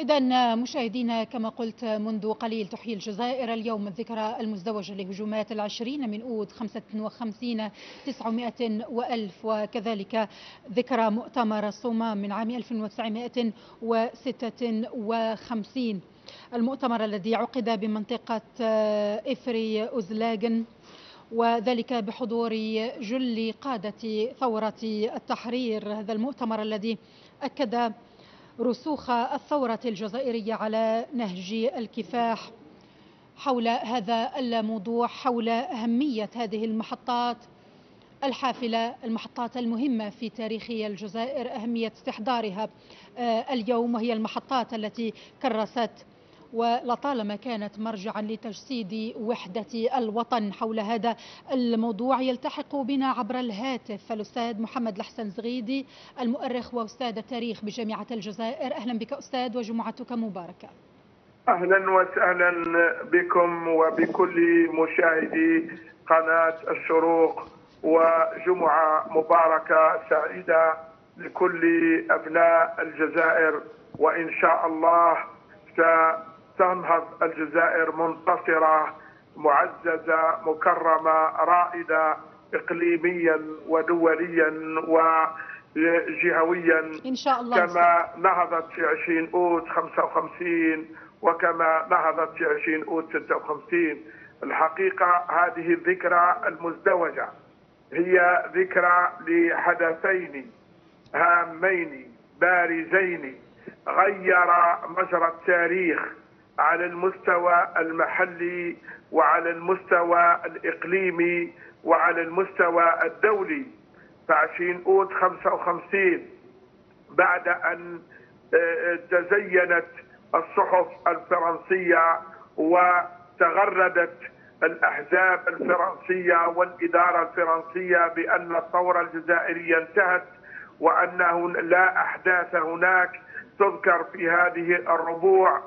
إذا مشاهدينا كما قلت منذ قليل تحيي الجزائر اليوم الذكرى المزدوجة لهجومات العشرين من أود 55 900 وألف، وكذلك ذكرى مؤتمر الصومام من عام 1956، المؤتمر الذي عقد بمنطقة إفري أوزلاغن وذلك بحضور جل قادة ثورة التحرير. هذا المؤتمر الذي أكد رسوخ الثورة الجزائرية على نهج الكفاح حول هذا الموضوع، حول أهمية هذه المحطات الحافلة، المحطات المهمة في تاريخ الجزائر، أهمية استحضارها اليوم، وهي المحطات التي كرست ولطالما كانت مرجعا لتجسيد وحدة الوطن. حول هذا الموضوع يلتحق بنا عبر الهاتف الأستاذ محمد لحسن زغيدي، المؤرخ وأستاذ التاريخ بجامعة الجزائر. أهلا بك أستاذ وجمعتك مباركة. أهلا وسهلا بكم وبكل مشاهدي قناة الشروق، وجمعة مباركة سعيدة لكل أبناء الجزائر، وإن شاء الله ستنهض الجزائر منتصرة معززة مكرمة رائدة إقليميا ودوليا وجهويا إن شاء الله، كما نهضت في 20 أوت 55 وكما نهضت في 20 أوت 56. الحقيقة هذه الذكرى المزدوجة هي ذكرى لحدثين هامين بارزين غير مجرى التاريخ على المستوى المحلي وعلى المستوى الإقليمي وعلى المستوى الدولي. فعشرين أوت 55 بعد أن تزينت الصحف الفرنسية وتغردت الأحزاب الفرنسية والإدارة الفرنسية بأن الثورة الجزائرية انتهت وأنه لا أحداث هناك تذكر في هذه الربوع،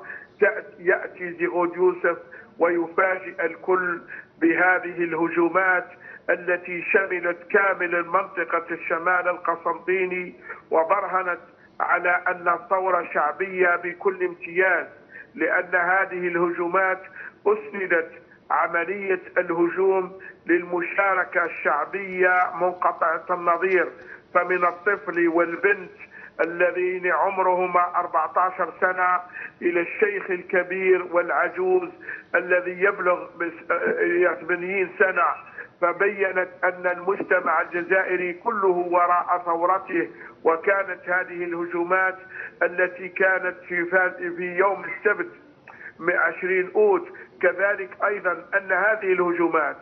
يأتي زيغود يوسف ويفاجئ الكل بهذه الهجومات التي شملت كامل منطقة الشمال القسنطيني وبرهنت على أن الثورة شعبية بكل امتياز، لأن هذه الهجومات أسندت عملية الهجوم للمشاركة الشعبية منقطعة النظير. فمن الطفل والبنت الذين عمرهما 14 سنة إلى الشيخ الكبير والعجوز الذي يبلغ 80 سنة. فبينت أن المجتمع الجزائري كله وراء ثورته، وكانت هذه الهجومات التي كانت في يوم السبت 20 أوت. كذلك أيضا أن هذه الهجومات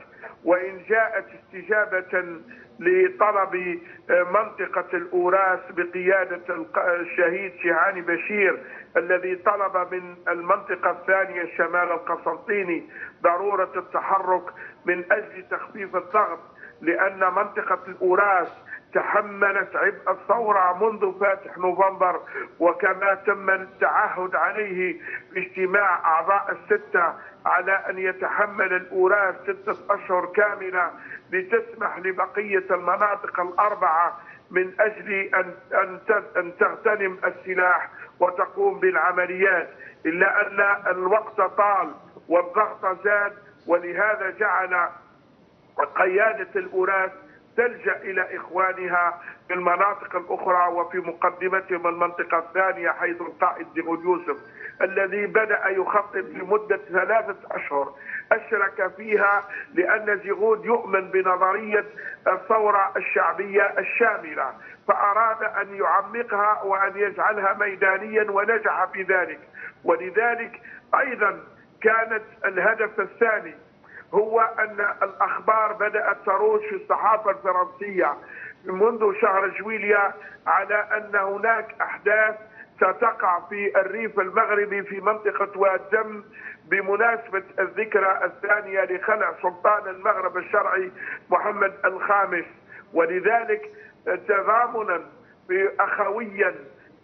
وإن جاءت استجابة لطلب منطقة الأوراس بقيادة الشهيد شيعان بشير الذي طلب من المنطقة الثانية الشمال القسنطيني ضرورة التحرك من أجل تخفيف الضغط، لأن منطقة الأوراس تحملت عبء الثورة منذ فاتح نوفمبر، وكما تم التعهد عليه باجتماع أعضاء الستة على أن يتحمل الأوراس 6 أشهر كاملة لتسمح لبقية المناطق الأربعة من أجل أن تغتنم السلاح وتقوم بالعمليات، إلا أن الوقت طال والضغط زاد، ولهذا جعل قيادة الأوراس تلجأ إلى إخوانها في المناطق الأخرى، وفي مقدمتهم المنطقة الثانية حيث القائد زيغود يوسف الذي بدأ يخطط لمدة 3 أشهر أشرك فيها، لأن زيغود يؤمن بنظرية الثورة الشعبية الشاملة فأراد أن يعمقها وأن يجعلها ميدانيا ونجح في ذلك. ولذلك أيضا كانت الهدف الثاني هو أن الأخبار بدأت تروج في الصحافة الفرنسية منذ شهر جويليا على أن هناك أحداث ستقع في الريف المغربي في منطقة واد دم بمناسبة الذكرى الثانية لخلع سلطان المغرب الشرعي محمد الخامس. ولذلك تضامنا أخويا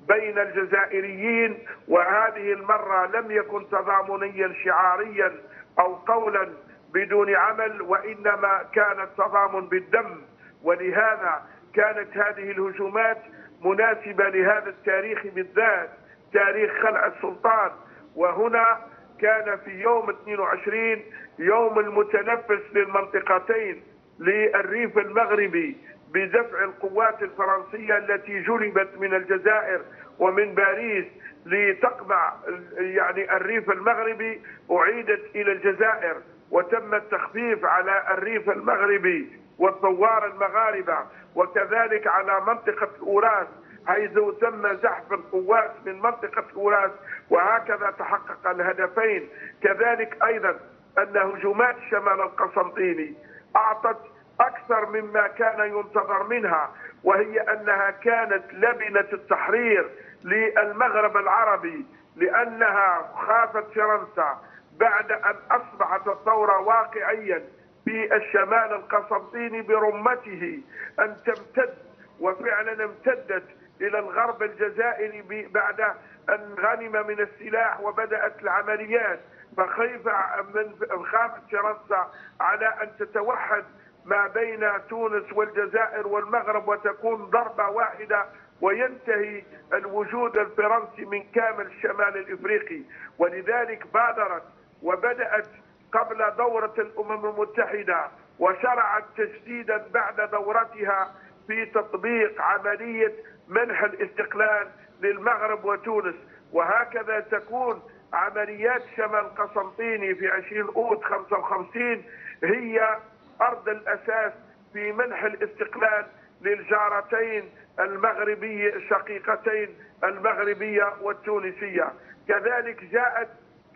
بين الجزائريين، وهذه المرة لم يكن تضامنيا شعاريا أو قولا بدون عمل، وإنما كان التضامن بالدم. ولهذا كانت هذه الهجومات مناسبة لهذا التاريخ بالذات، تاريخ خلع السلطان. وهنا كان في يوم 22 يوم المتنفس للمنطقتين للريف المغربي بدفع القوات الفرنسية التي جلبت من الجزائر ومن باريس لتقمع يعني الريف المغربي، أعيدت إلى الجزائر وتم التخفيف على الريف المغربي والثوار المغاربة، وكذلك على منطقة الأوراس حيث تم زحف القوات من منطقة الأوراس، وهكذا تحقق الهدفين. كذلك أيضا أن هجومات شمال القسنطيني أعطت أكثر مما كان ينتظر منها، وهي أنها كانت لبنة التحرير للمغرب العربي، لأنها خافت فرنسا بعد أن أصبحت الثورة واقعيا في الشمال القسنطيني برمته أن تمتد، وفعلا امتدت إلى الغرب الجزائري بعد أن غنم من السلاح وبدأت العمليات، فخافت فرنسا على أن تتوحد ما بين تونس والجزائر والمغرب وتكون ضربة واحدة وينتهي الوجود الفرنسي من كامل الشمال الإفريقي. ولذلك بادرت وبدأت قبل دورة الأمم المتحدة وشرعت تجديدا بعد دورتها في تطبيق عملية منح الاستقلال للمغرب وتونس. وهكذا تكون عمليات شمال القسنطيني في 20 أوت 55 هي أرض الأساس في منح الاستقلال للجارتين المغربية الشقيقتين المغربية والتونسية. كذلك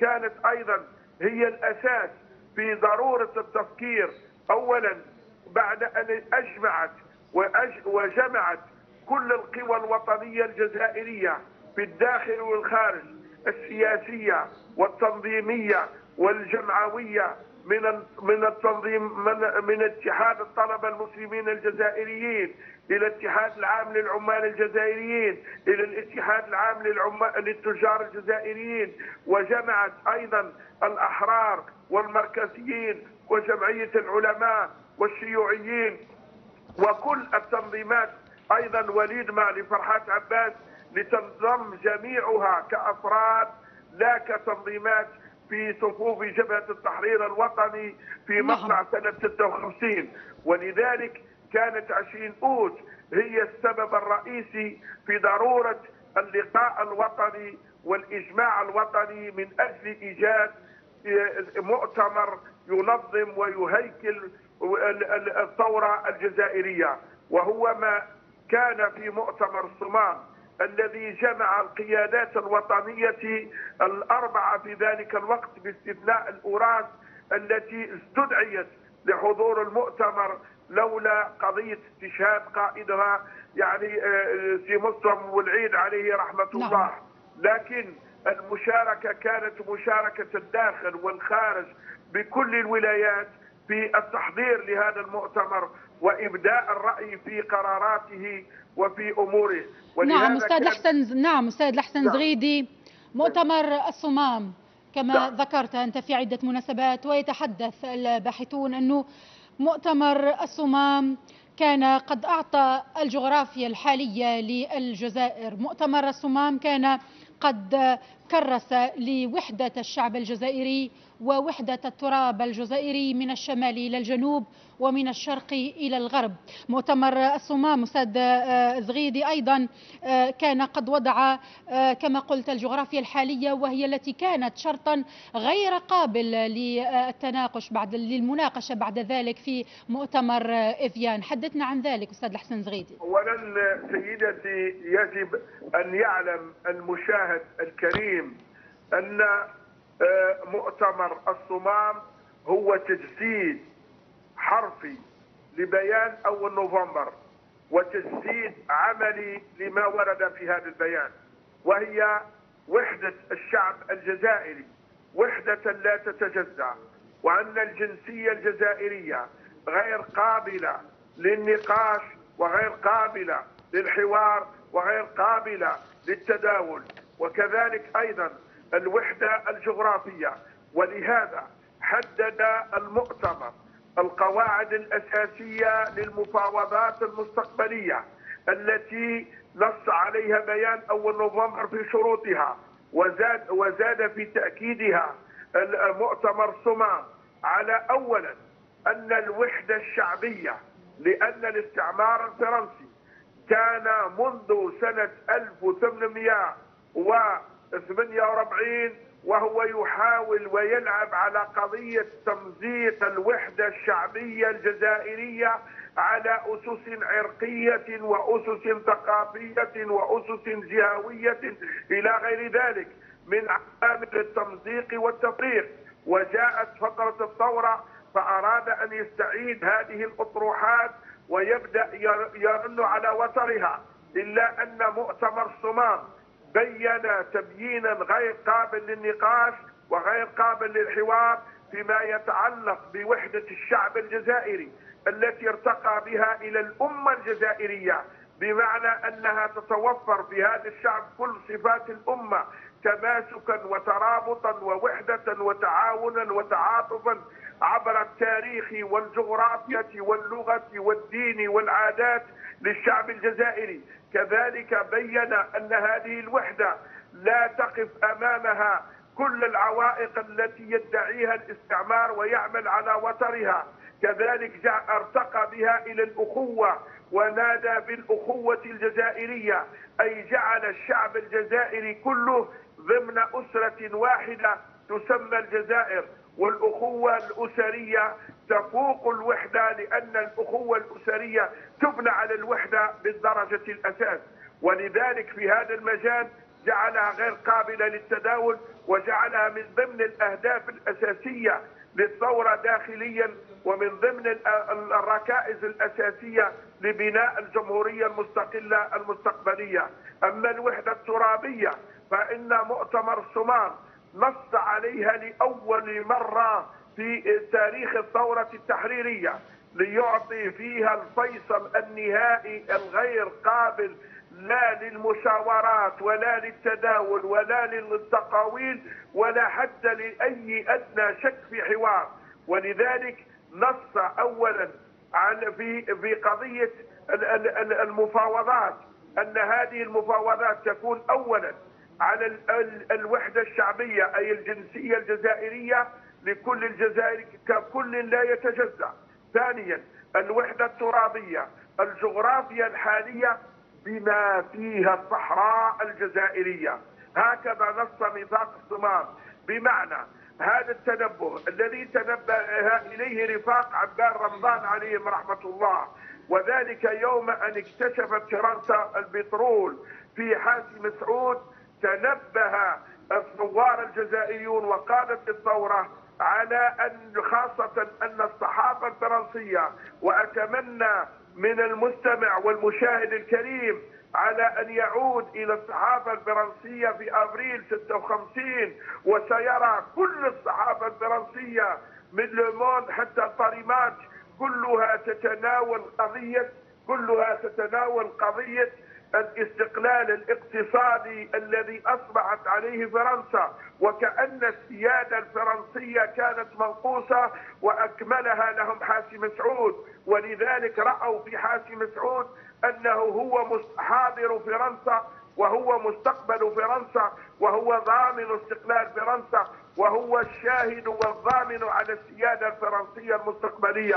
كانت أيضا هي الأساس في ضرورة التفكير أولا بعد أن أجمعت وجمعت كل القوى الوطنية الجزائرية في الداخل والخارج، السياسية والتنظيمية والجمعوية من التنظيم من اتحاد الطلبة المسلمين الجزائريين إلى الاتحاد العام للعمال الجزائريين إلى الاتحاد العام للتجار الجزائريين، وجمعت أيضا الأحرار والمركزيين وجمعية العلماء والشيوعيين وكل التنظيمات، أيضا وليدمة لفرحات عباس لتنضم جميعها كأفراد لا كتنظيمات في صفوف جبهة التحرير الوطني في مصنع سنة 56. ولذلك كانت 20 أوت هي السبب الرئيسي في ضرورة اللقاء الوطني والإجماع الوطني من أجل إيجاد مؤتمر ينظم ويهيكل الثورة الجزائرية، وهو ما كان في مؤتمر الصمام الذي جمع القيادات الوطنية الأربعة في ذلك الوقت باستثناء الأوراس التي استدعيت لحضور المؤتمر لولا قضية استشهاد قائدها يعني سي مصطفى والعيد عليه رحمة الله. لكن المشاركة كانت مشاركة الداخل والخارج بكل الولايات في التحضير لهذا المؤتمر وإبداء الرأي في قراراته وفي أموره. نعم أستاذ لحسن، زغيدي، مؤتمر الصمام كما ذكرت أنت في عدة مناسبات ويتحدث الباحثون أنه مؤتمر الصمام كان قد أعطى الجغرافيا الحالية للجزائر، مؤتمر الصمام كان قد كرس لوحدة الشعب الجزائري ووحدة التراب الجزائري من الشمال إلى الجنوب ومن الشرق إلى الغرب. مؤتمر الصمام أستاذ زغيدي أيضا كان قد وضع كما قلت الجغرافيا الحالية، وهي التي كانت شرطا غير قابل للتناقش للمناقشة بعد ذلك في مؤتمر إفيان. حدثنا عن ذلك أستاذ لحسن زغيدي. أولا سيدتي يجب أن يعلم المشاهد الكريم أن مؤتمر الصمام هو تجسيد حرفي لبيان 1 نوفمبر وتجسيد عملي لما ورد في هذا البيان، وهي وحدة الشعب الجزائري وحدة لا تتجزأ، وأن الجنسية الجزائرية غير قابلة للنقاش وغير قابلة للحوار وغير قابلة للتداول، وكذلك أيضا الوحدة الجغرافية. ولهذا حدد المؤتمر القواعد الأساسية للمفاوضات المستقبلية التي نص عليها بيان 1 نوفمبر في شروطها، وزاد في تأكيدها المؤتمر صمام على أولا أن الوحدة الشعبية، لأن الاستعمار الفرنسي كان منذ سنة 1848 وهو يحاول ويلعب على قضية تمزيق الوحدة الشعبية الجزائرية على أسس عرقية وأسس ثقافية وأسس جهوية إلى غير ذلك من عوامل التمزيق والتفريق. وجاءت فترة الثورة فأراد أن يستعيد هذه الأطروحات ويبدأ يرن على وترها، إلا أن مؤتمر صمام بين تبيينا غير قابل للنقاش وغير قابل للحوار فيما يتعلق بوحدة الشعب الجزائري التي ارتقى بها إلى الأمة الجزائرية، بمعنى أنها تتوفر في هذا الشعب كل صفات الأمة تماسكا وترابطا ووحدة وتعاونا وتعاطفا عبر التاريخ والجغرافية واللغة والدين والعادات للشعب الجزائري. كذلك بين أن هذه الوحدة لا تقف أمامها كل العوائق التي يدعيها الاستعمار ويعمل على وترها. كذلك ارتقى بها إلى الأخوة ونادى بالأخوة الجزائرية، أي جعل الشعب الجزائري كله ضمن أسرة واحدة تسمى الجزائر، والأخوة الأسرية تفوق الوحدة لأن الأخوة الأسرية تبنى على الوحدة بالدرجة الأساس، ولذلك في هذا المجال جعلها غير قابلة للتداول وجعلها من ضمن الأهداف الأساسية للثورة داخليا ومن ضمن الركائز الأساسية لبناء الجمهورية المستقلة المستقبلية. أما الوحدة الترابية فإن مؤتمر صمام نص عليها لأول مرة في تاريخ الثورة التحريرية ليعطي فيها الفيصل النهائي الغير قابل لا للمشاورات ولا للتداول ولا للتقاويل ولا حتى لأي أدنى شك في حوار. ولذلك نص أولا في قضية المفاوضات، أن هذه المفاوضات تكون أولا على الوحدة الشعبية أي الجنسية الجزائرية لكل الجزائر ككل لا يتجزأ. ثانيا الوحدة الترابية، الجغرافيا الحالية بما فيها الصحراء الجزائرية، هكذا نص ميثاق الصمام، بمعنى هذا التنبه الذي تنبه إليه رفاق عبدالرمضان عليهم رحمة الله، وذلك يوم أن اكتشفت فرنسا البترول في حاسي مسعود تنبه الثوار الجزائريون وقادة الثورة على أن خاصة أن الصحافة الفرنسية، وأتمنى من المستمع والمشاهد الكريم على أن يعود إلى الصحافة الفرنسية في أبريل 56 وسيرى كل الصحافة الفرنسية من لوموند حتى طاريمات كلها تتناول قضية الاستقلال الاقتصادي الذي أصبحت عليه فرنسا، وكأن السيادة الفرنسية كانت منقوصة وأكملها لهم حاسي مسعود. ولذلك رأوا في حاسي مسعود أنه هو حاضر فرنسا وهو مستقبل فرنسا وهو ضامن استقلال فرنسا وهو الشاهد والضامن على السيادة الفرنسية المستقبلية.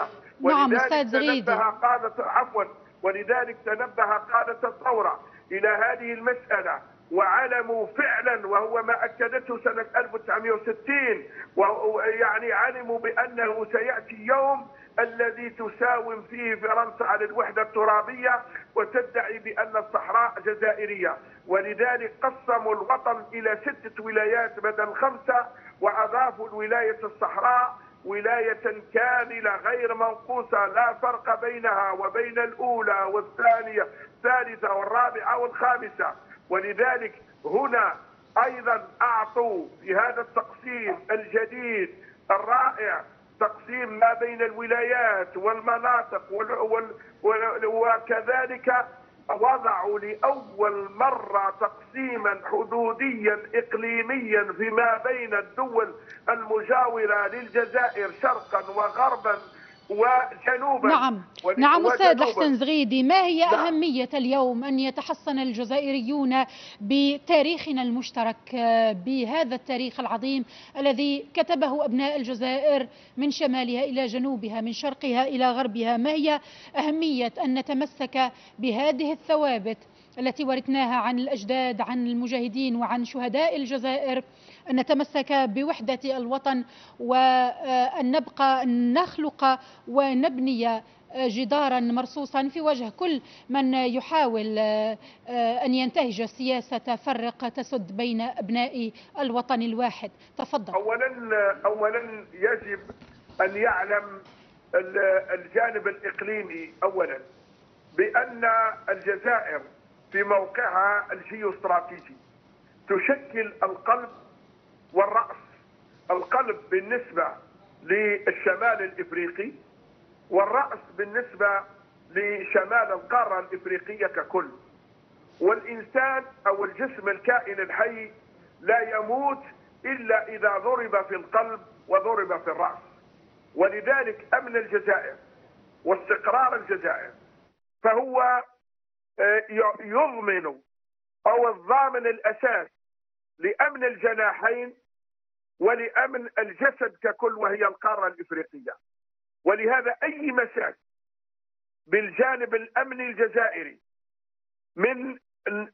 ولذلك تنبه قادة الثورة إلى هذه المسألة وعلموا فعلا، وهو ما أكدته سنة 1960، ويعني علموا بأنه سيأتي يوم الذي تساوم فيه فرنسا على الوحدة الترابية وتدعي بأن الصحراء جزائرية. ولذلك قسموا الوطن إلى 6 ولايات بدل 5، وأضافوا الولاية الصحراء ولاية كاملة غير منقوصة لا فرق بينها وبين الأولى والثانية الثالثة والرابعة والخامسة. ولذلك هنا أيضا أعطوا في هذا التقسيم الجديد الرائع تقسيم ما بين الولايات والمناطق وكذلك وضعوا لأول مرة تقسيما حدوديا إقليميا فيما بين الدول المجاورة للجزائر شرقا وغربا وجنوبا. نعم نعم أستاذ لحسن زغيدي، ما هي أهمية اليوم أن يتحصن الجزائريون بتاريخنا المشترك، بهذا التاريخ العظيم الذي كتبه أبناء الجزائر من شمالها إلى جنوبها، من شرقها إلى غربها، ما هي أهمية أن نتمسك بهذه الثوابت التي ورثناها عن الأجداد، عن المجاهدين وعن شهداء الجزائر، أن نتمسك بوحدة الوطن وأن نبقى نخلق ونبني جدارا مرصوصا في وجه كل من يحاول أن ينتهج سياسة فرق تسد بين أبناء الوطن الواحد؟ تفضل. أولا يجب أن يعلم الجانب الإقليمي أولا بأن الجزائر في موقعها الجيوستراتيجي تشكل القلب والرأس. القلب بالنسبة للشمال الإفريقي، والرأس بالنسبة لشمال القارة الإفريقية ككل. والإنسان أو الجسم الكائن الحي لا يموت إلا إذا ضرب في القلب وضرب في الرأس. ولذلك أمن الجزائر واستقرار الجزائر فهو يضمن أو الضامن الأساس لأمن الجناحين ولأمن الجسد ككل، وهي القارة الإفريقية. ولهذا أي مساك بالجانب الأمني الجزائري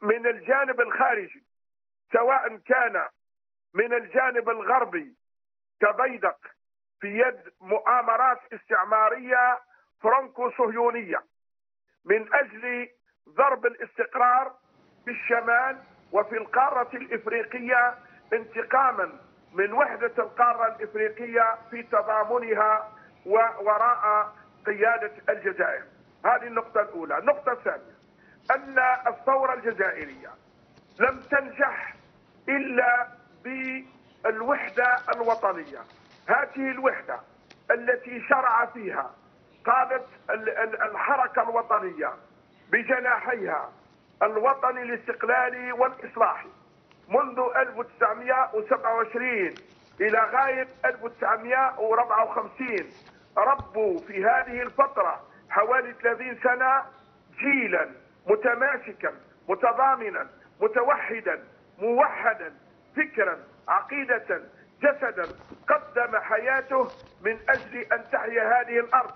من الجانب الخارجي، سواء كان من الجانب الغربي كبيدق في يد مؤامرات استعمارية فرنكو صهيونية من أجل ضرب الاستقرار في الشمال وفي القارة الإفريقية انتقاما من وحدة القارة الإفريقية في تضامنها وراء قيادة الجزائر. هذه النقطة الأولى. النقطة الثانية أن الثورة الجزائرية لم تنجح إلا بالوحدة الوطنية. هذه الوحدة التي شرع فيها قادة الحركة الوطنية بجناحيها الوطني الاستقلالي والإصلاحي منذ 1927 إلى غاية 1954، ربوا في هذه الفترة حوالي 30 سنة جيلا متماسكا متضامنا متوحدا موحدا فكرا عقيدة جسدا، قدم حياته من أجل أن تحيا هذه الأرض.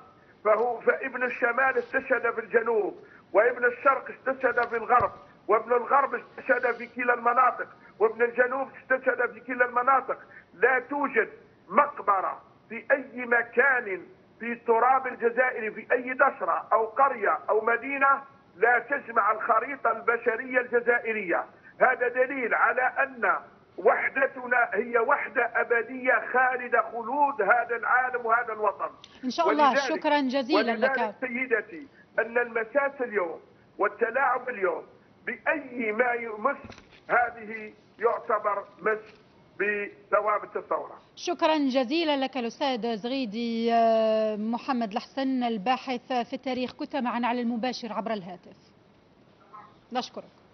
فابن الشمال استشهد في الجنوب، وابن الشرق استشهد في الغرب، وابن الغرب استشهد في كلا المناطق، وابن الجنوب استشهد في كلا المناطق. لا توجد مقبرة في أي مكان في التراب الجزائري في أي دشرة أو قرية أو مدينة لا تجمع الخريطة البشرية الجزائرية. هذا دليل على أن وحدتنا هي وحدة أبدية خالدة خلود هذا العالم وهذا الوطن إن شاء الله. شكرا جزيلا لك سيدتي. أن المساس اليوم والتلاعب اليوم بأي ما يمس هذه يعتبر مس بثوابت الثورة. شكرا جزيلا لك الأستاذ زغيدي. محمد لحسن الباحث في التاريخ كنت معنا على المباشر عبر الهاتف، نشكرك.